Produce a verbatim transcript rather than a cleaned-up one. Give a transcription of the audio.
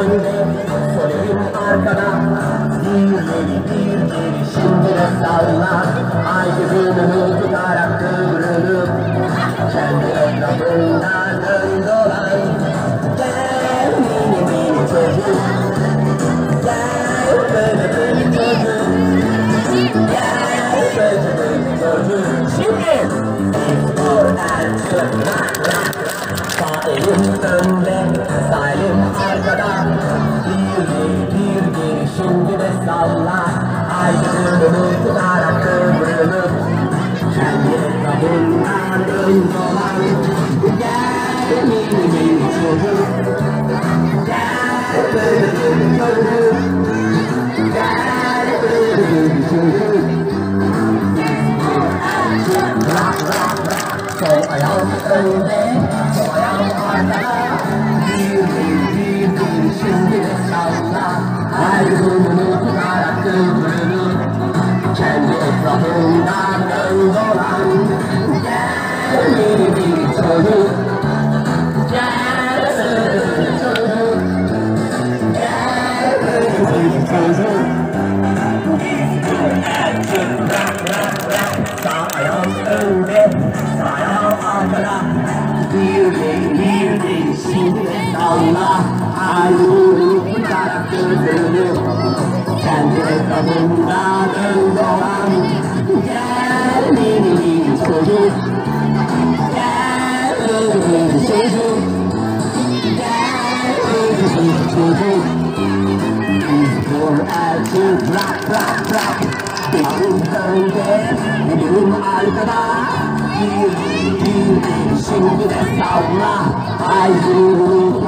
I do